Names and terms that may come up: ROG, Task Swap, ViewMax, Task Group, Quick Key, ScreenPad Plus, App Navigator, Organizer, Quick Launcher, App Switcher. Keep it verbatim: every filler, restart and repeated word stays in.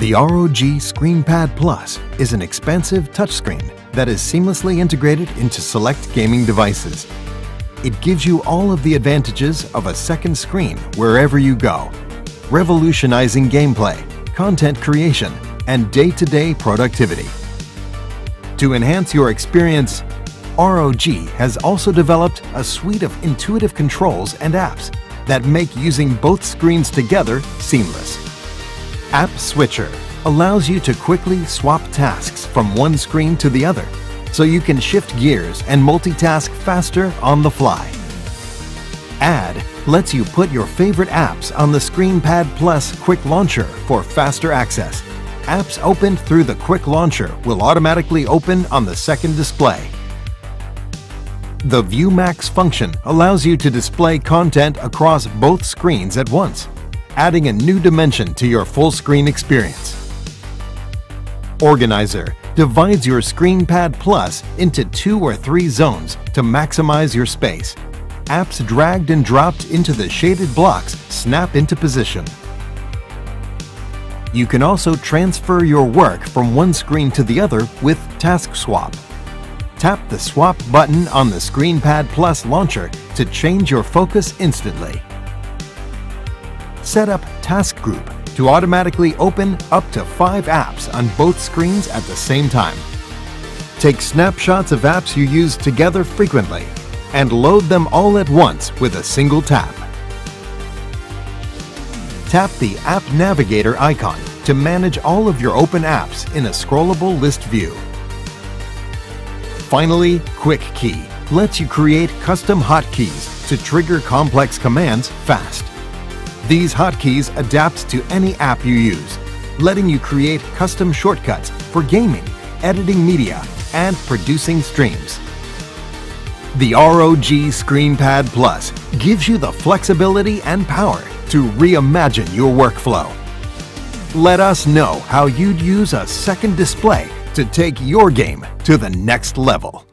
The R O G Screenpad Plus is an expansive touchscreen that is seamlessly integrated into select gaming devices. It gives you all of the advantages of a second screen wherever you go, revolutionizing gameplay, content creation, and day-to-day productivity. To enhance your experience, R O G has also developed a suite of intuitive controls and apps that make using both screens together seamless. App Switcher allows you to quickly swap tasks from one screen to the other, so you can shift gears and multitask faster on the fly. Add lets you put your favorite apps on the Screenpad Plus Quick Launcher for faster access. Apps opened through the Quick Launcher will automatically open on the second display. The ViewMax function allows you to display content across both screens at once, adding a new dimension to your full-screen experience. Organizer divides your Screenpad Plus into two or three zones to maximize your space. Apps dragged and dropped into the shaded blocks snap into position. You can also transfer your work from one screen to the other with Task Swap. Tap the Swap button on the Screenpad Plus launcher to change your focus instantly. Set up Task Group to automatically open up to five apps on both screens at the same time. Take snapshots of apps you use together frequently and load them all at once with a single tap. Tap the App Navigator icon to manage all of your open apps in a scrollable list view. Finally, Quick Key lets you create custom hotkeys to trigger complex commands fast. These hotkeys adapt to any app you use, letting you create custom shortcuts for gaming, editing media, and producing streams. The R O G Screenpad Plus gives you the flexibility and power to reimagine your workflow. Let us know how you'd use a second display to take your game to the next level.